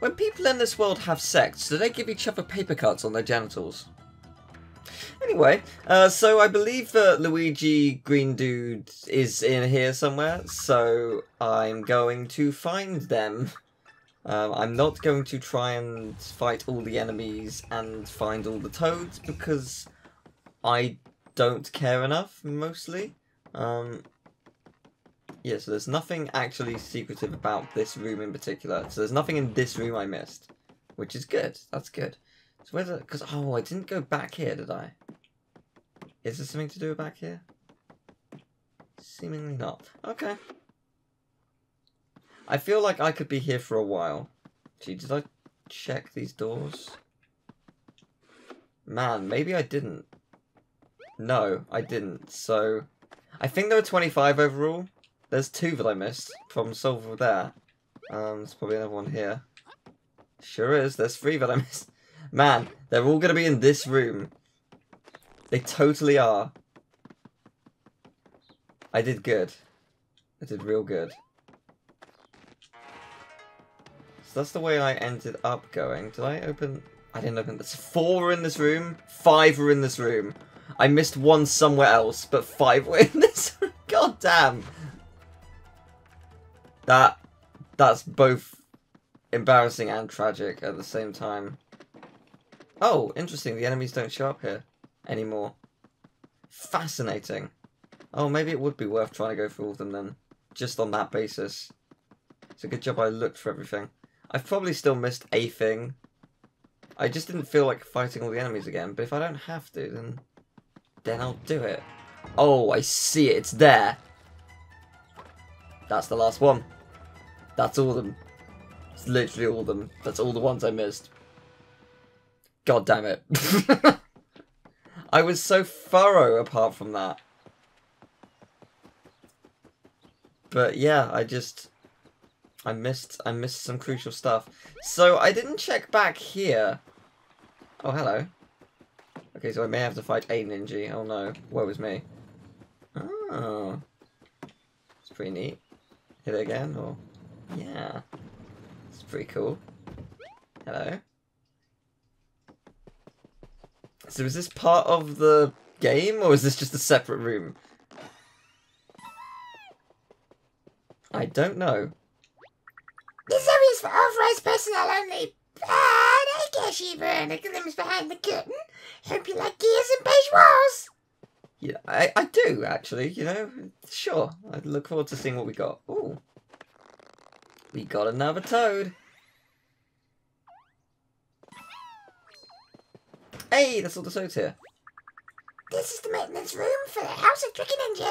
When people in this world have sex, do they give each other paper cuts on their genitals? Anyway, so I believe that Luigi Green Dude is in here somewhere, so I'm going to find them. I'm not going to try and fight all the enemies and find all the toads, because I don't care enough, mostly. Yeah, so there's nothing actually secretive about this room in particular. So there's nothing in this room I missed, which is good. That's good. So where's it? Because, oh, I didn't go back here, did I? Is there something to do back here? Seemingly not. Okay. I feel like I could be here for a while. Gee, did I check these doors? Man, maybe I didn't. No, I didn't. So I think there were 25 overall. There's two that I missed from Solver there. There's probably another one here. Sure is. There's three that I missed. Man, they're all going to be in this room. They totally are. I did good. I did real good. So that's the way I ended up going. Did I open... I didn't open this. 4 were in this room. 5 were in this room. I missed one somewhere else, but 5 were in this room. God damn. That's both embarrassing and tragic at the same time. Oh, interesting. The enemies don't show up here anymore. Fascinating. Oh, maybe it would be worth trying to go through all of them then. Just on that basis. It's a good job I looked for everything. I've probably still missed a thing. I just didn't feel like fighting all the enemies again. But if I don't have to, then I'll do it. Oh, I see it. It's there. That's the last one. That's all of them. It's literally all of them. That's all the ones I missed. God damn it. I was so thorough apart from that. But yeah, I missed some crucial stuff. So I didn't check back here. Oh, hello. Okay, so I may have to fight a ninja. Oh no, woe is me. Oh. It's pretty neat. Hit it again, or... Yeah, it's pretty cool. Hello. So is this part of the game, or is this just a separate room? I don't know. This area is for authorized personnel only. I guess you burn the glimpse behind the curtain. Hope you like gears and beige walls. Yeah, I do, actually, you know. Sure, I look forward to seeing what we got. Ooh. We got another toad. Hey, that's all the toads here. This is the maintenance room for the House of Tricky Ninjas.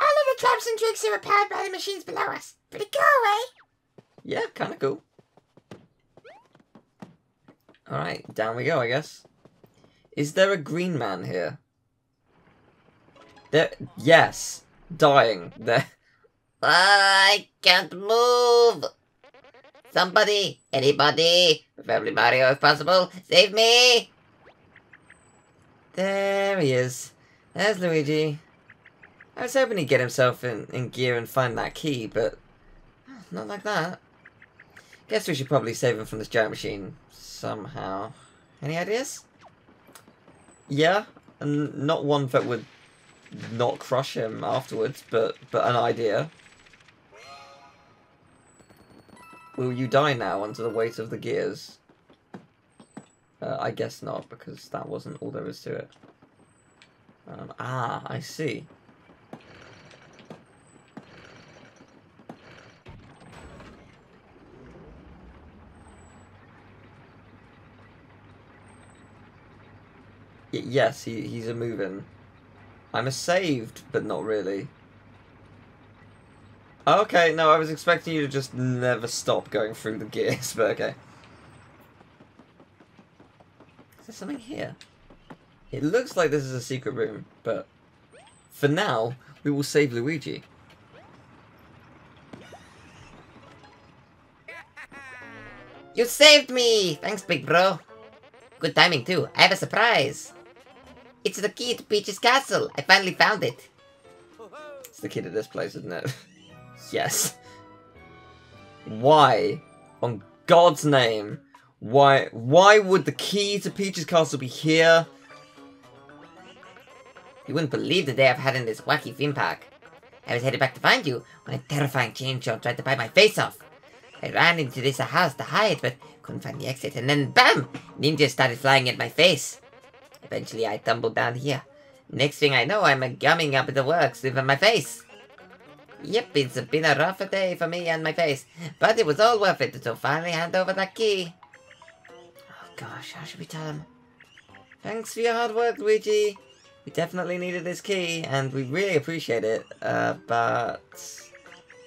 All of the traps and tricks are powered by the machines below us. Pretty cool, eh? Yeah, kind of cool. Alright, down we go, I guess. Is there a green man here? There... Yes. Dying. There... I can't move! Somebody, anybody, preferably Mario if possible, save me! There he is. There's Luigi. I was hoping he'd get himself in gear and find that key, but not like that. Guess we should probably save him from this giant machine somehow. Any ideas? Yeah, and not one that would not crush him afterwards, but an idea. Will you die now under the weight of the gears? I guess not, because that wasn't all there was to it. I see. Yes, he's a moving. I'm a saved, but not really. Okay, no, I was expecting you to just never stop going through the gears, but okay. Is there something here? It looks like this is a secret room, but for now, we will save Luigi. You saved me! Thanks, big bro. Good timing, too. I have a surprise. It's the key to Peach's castle. I finally found it. It's the key to this place, isn't it? Yes. Why on God's name? Why would the key to Peach's castle be here? You wouldn't believe the day I've had in this wacky theme park. I was headed back to find you when a terrifying chainsaw tried to bite my face off. I ran into this house to hide, but couldn't find the exit, and then BAM! Ninjas started flying at my face. Eventually I tumbled down here. Next thing I know, I'm gumming up the works over my face. Yep, it's been a rough day for me and my face, but it was all worth it to finally hand over that key. Oh gosh, how should we tell him? Thanks for your hard work, Luigi. We definitely needed this key, and we really appreciate it, but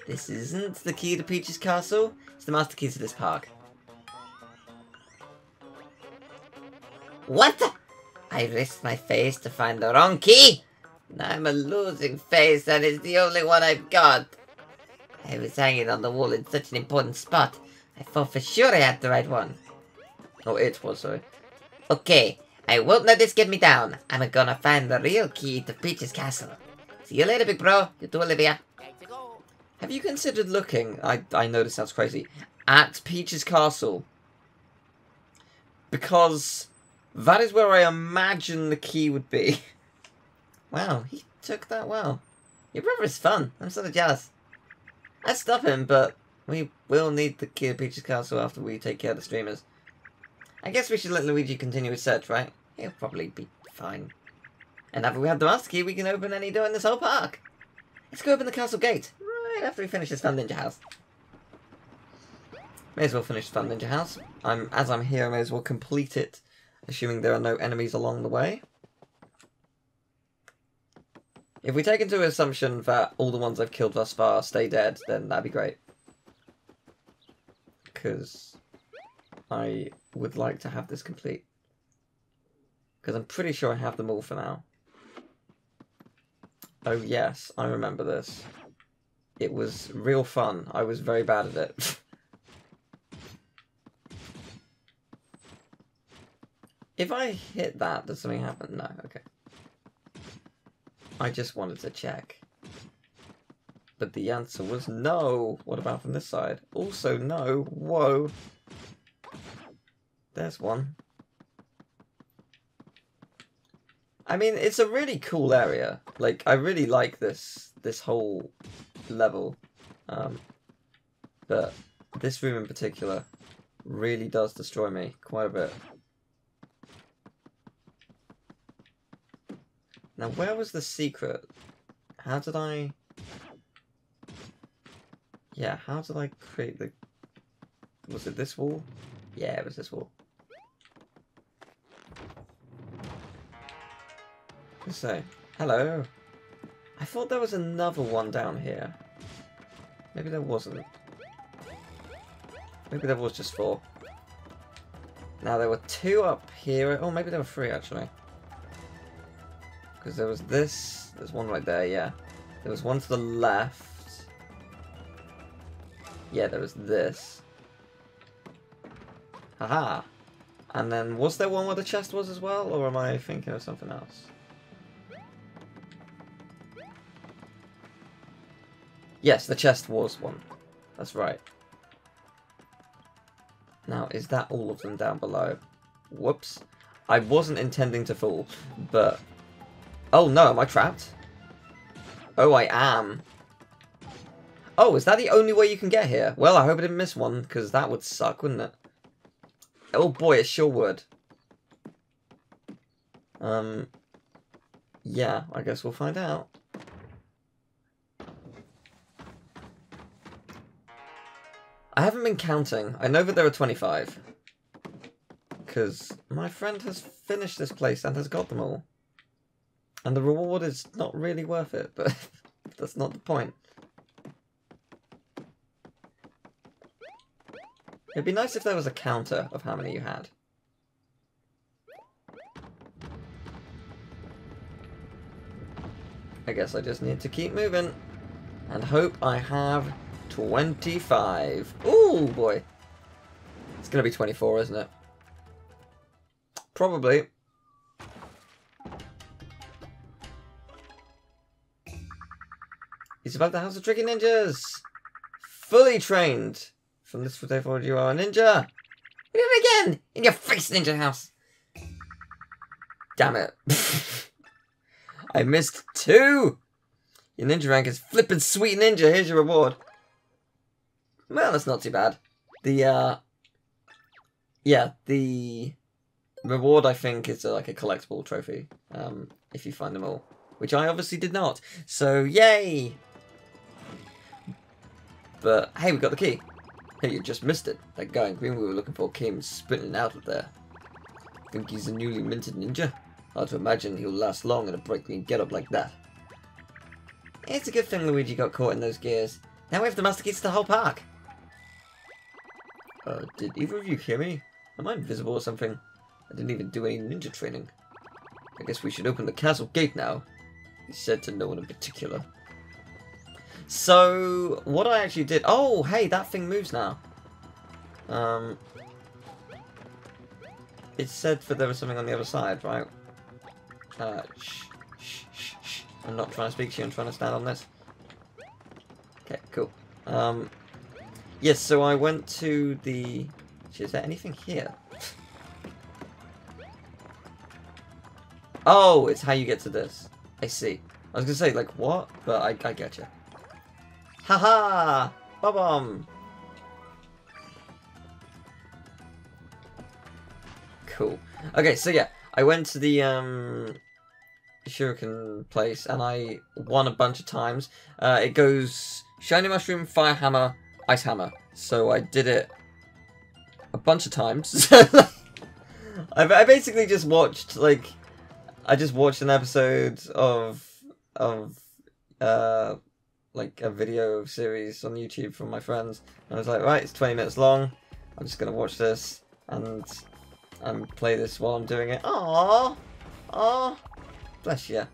this isn't the key to Peach's castle, it's the master key to this park. What? I risked my face to find the wrong key! Now I'm a losing face, and it's the only one I've got. I was hanging on the wall in such an important spot, I thought for sure I had the right one. Oh, it was, sorry. Okay. I won't let this get me down. I'm gonna find the real key to Peach's castle. See you later, big bro. You too, Olivia. Have you considered looking, I know this sounds crazy, at Peach's castle? Because that is where I imagine the key would be. Wow, he took that well. Your brother is fun. I'm sort of jealous. I'd stop him, but we will need the key to Peach's castle after we take care of the streamers. I guess we should let Luigi continue his search, right? He'll probably be fine. And now that we have the master key, we can open any door in this whole park. Let's go open the castle gate, right after we finish this fun ninja house. May as well finish the fun ninja house. As I'm here, I may as well complete it, assuming there are no enemies along the way. If we take into assumption that all the ones I've killed thus far stay dead, then that'd be great. Because I would like to have this complete. Because I'm pretty sure I have them all for now. Oh yes, I remember this. It was real fun. I was very bad at it. If I hit that, does something happen? No, okay. I just wanted to check. But the answer was no. What about from this side? Also no. Whoa. There's one. I mean, it's a really cool area. Like, I really like this whole level. But this room in particular really does destroy me quite a bit. Now, where was the secret? How did I... Yeah, how did I create the... Was it this wall? Yeah, it was this wall. So, hello. I thought there was another one down here. Maybe there wasn't. Maybe there was just four. Now there were two up here. Oh, maybe there were three actually. Because there was this. There's one right there, yeah. There was one to the left. Yeah, there was this. Haha. And then was there one where the chest was as well? Or am I thinking of something else? Yes, the chest was one. That's right. Now, is that all of them down below? Whoops. I wasn't intending to fall, but... Oh no, am I trapped? Oh, I am. Oh, is that the only way you can get here? Well, I hope I didn't miss one, because that would suck, wouldn't it? Oh boy, it sure would. Yeah, I guess we'll find out. I haven't been counting. I know that there are 25. Because my friend has finished this place and has got them all. And the reward is not really worth it, but that's not the point. It'd be nice if there was a counter of how many you had. I guess I just need to keep moving. And hope I have 25. Ooh, boy. It's going to be 24, isn't it? Probably. It's about the House of Tricky Ninjas. Fully trained. So this was over, you are a ninja! We did it again! In your face, Ninja House! Damn it. I missed 2! Your ninja rank is flippin' sweet ninja, here's your reward. Well, that's not too bad. The, yeah, the reward, I think, is like a collectible trophy, if you find them all. Which I obviously did not, so yay! But, hey, we got the key. Hey, you just missed it. That guy in green we were looking for came sprinting out of there. Think he's a newly minted ninja? Hard to imagine he'll last long in a bright green getup like that. It's a good thing Luigi got caught in those gears. Now we have the master keys to the whole park. Did either of you hear me? Am I invisible or something? I didn't even do any ninja training. I guess we should open the castle gate now. He said to no one in particular. So, what I actually did... Oh, hey, that thing moves now. It said that there was something on the other side, right? Shh. I'm not trying to speak to you, I'm trying to stand on this. Okay, cool. Yes, so I went to the... Is there anything here? Oh, it's how you get to this. I see. I was gonna say, like, what? But I getcha. Haha! Bob-omb! Cool. Okay, so yeah, I went to the Shuriken place and I won a bunch of times. It goes Shiny Mushroom, Fire Hammer, Ice Hammer. So I did it a bunch of times. I basically just watched, like, I just watched an episode of like a video series on YouTube from my friends. And I was like, right, it's 20 minutes long. I'm just gonna watch this and play this while I'm doing it. Aww! Aww! Bless ya.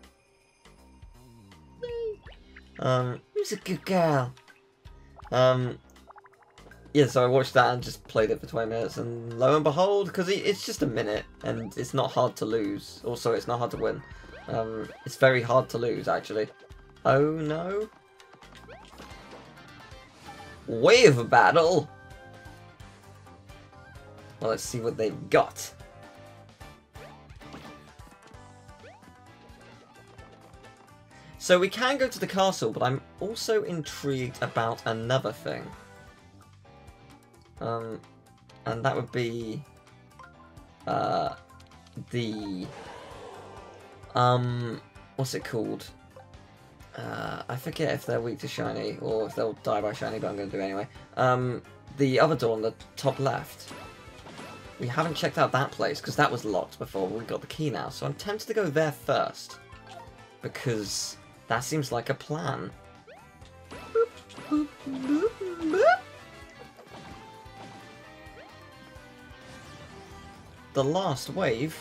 Who's a good girl? Yeah, so I watched that and just played it for 20 minutes, and lo and behold, because it's just a minute, and it's not hard to lose. Also, it's not hard to win. It's very hard to lose, actually. Oh, no. Wave battle! Well, let's see what they've got. So we can go to the castle, but I'm also intrigued about another thing. And that would be the what's it called? I forget if they're weak to shiny or if they'll die by shiny, but I'm gonna do it anyway. The other door on the top left. We haven't checked out that place because that was locked before we got the key now, so I'm tempted to go there first because that seems like a plan. Boop, boop, boop, boop. The last wave.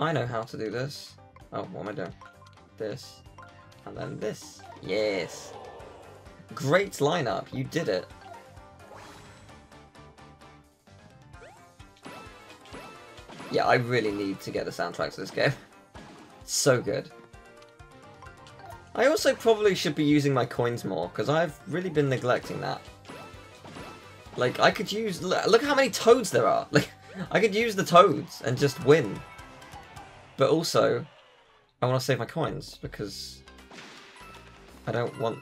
I know how to do this. Oh, what am I doing? This. And then this. Yes. Great lineup. You did it. Yeah, I really need to get the soundtrack to this game. So good. I also probably should be using my coins more, because I've really been neglecting that. Like, I could use... Look how many toads there are! Like, I could use the toads and just win. But also, I want to save my coins, because I don't want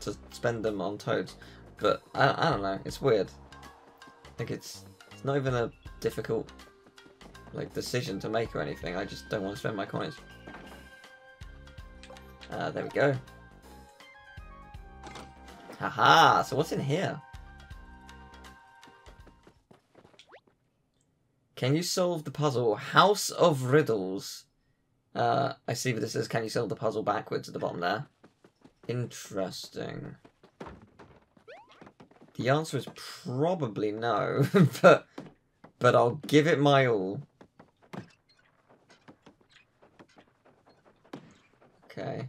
to spend them on toads. But, I don't know, it's weird. Like, it's not even a difficult, like, decision to make or anything. I just don't want to spend my coins. There we go. Haha! So what's in here? Can you solve the puzzle? House of Riddles. I see what this is. Can you solve the puzzle backwards at the bottom there? Interesting. The answer is probably no, but I'll give it my all. Okay.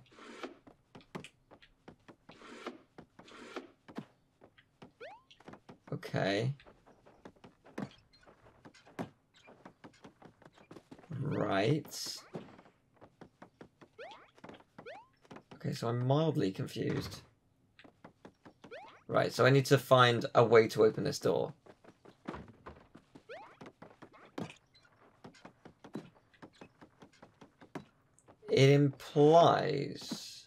Okay. Right. Okay, so I'm mildly confused. Right, so I need to find a way to open this door. It implies...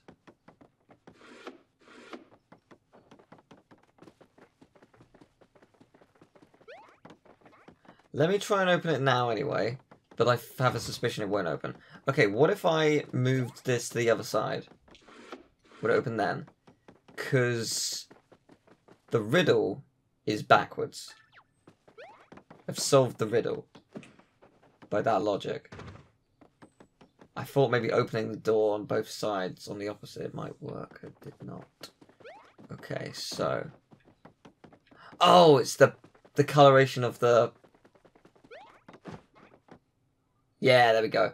Let me try and open it now anyway, but I have a suspicion it won't open. Okay, what if I moved this to the other side? Would it open then? Because the riddle is backwards. I've solved the riddle by that logic. I thought maybe opening the door on both sides on the opposite might work. It did not. Okay, so... Oh, it's the coloration of the... Yeah, there we go.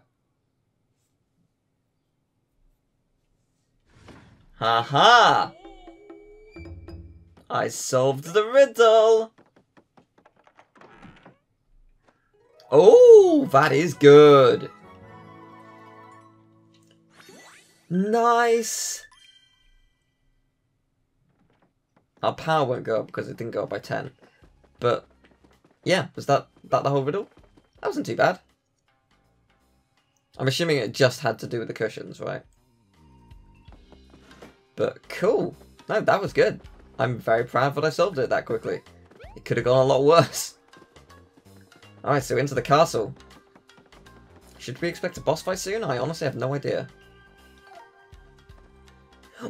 Haha! I solved the riddle! Oh, that is good! Nice! Our power won't go up because it didn't go up by 10. But, yeah, was that the whole riddle? That wasn't too bad. I'm assuming it just had to do with the cushions, right? But, cool. No, that was good. I'm very proud that I solved it that quickly. It could have gone a lot worse. Alright, so into the castle. Should we expect a boss fight soon? I honestly have no idea.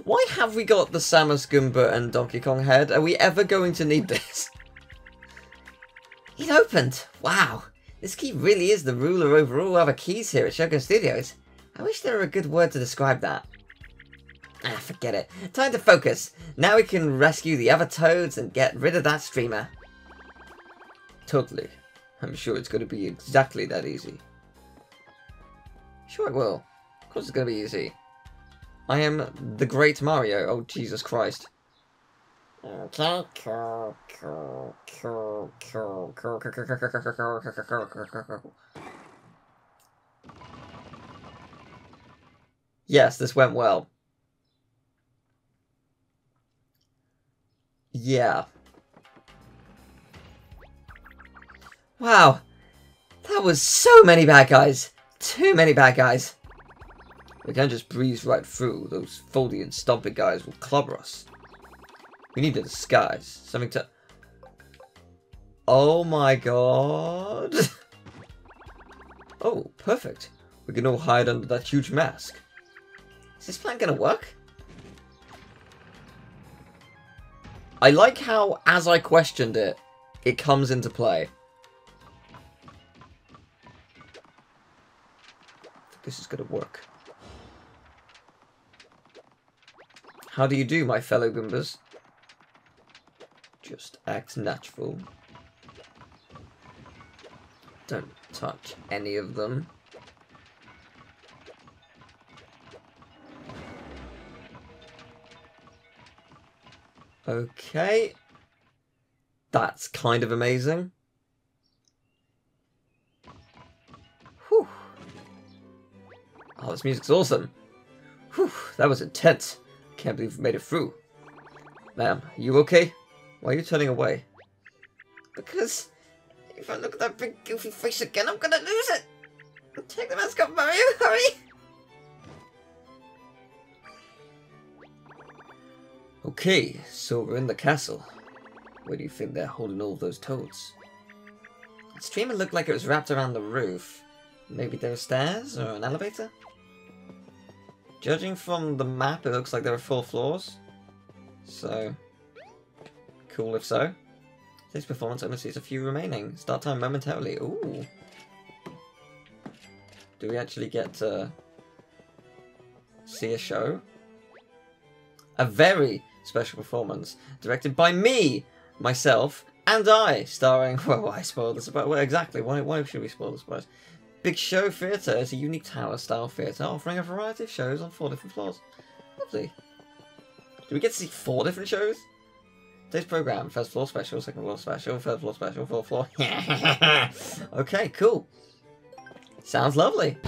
Why have we got the Samus, Goomba and Donkey Kong head? Are we ever going to need this? It opened! Wow! This key really is the ruler over all other keys here at Shogun Studios. I wish there were a good word to describe that. Ah, forget it. Time to focus. Now we can rescue the other toads and get rid of that streamer. Totally. I'm sure it's going to be exactly that easy. Sure it will. Of course it's going to be easy. I am the Great Mario. Oh, Jesus Christ. Okay, cool. Yes, this went well. Yeah. Wow. That was so many bad guys. Too many bad guys. We can't just breeze right through. Those Foldy and Stompy guys will clobber us. We need a disguise. Something to... Oh my god. Oh, perfect. We can all hide under that huge mask. Is this plan gonna work? I like how, as I questioned it, it comes into play. I think this is gonna work. How do you do, my fellow Goombas? Just act natural. Don't touch any of them. Okay, that's kind of amazing. Whew. Oh, this music's awesome. Whew, that was intense. Can't believe we made it through. Ma'am, you okay? Why are you turning away? Because if I look at that big goofy face again, I'm gonna lose it! Take the mask off, Mario, hurry! Okay, so we're in the castle. Where do you think they're holding all of those toads? The streamer looked like it was wrapped around the roof. Maybe there are stairs or an elevator? Judging from the map, it looks like there are 4 floors. So, cool if so. This performance only sees a few remaining. Start time momentarily. Ooh. Do we actually get to see a show? A very special performance, directed by me, myself, and I, starring, well, why spoil the surprise? Well, exactly, why should we spoil the surprise? Big Show Theatre is a unique tower-style theatre offering a variety of shows on 4 different floors. Lovely. Do we get to see 4 different shows? Today's programme, first floor special, second floor special, third floor special, fourth floor... Okay, cool. Sounds lovely.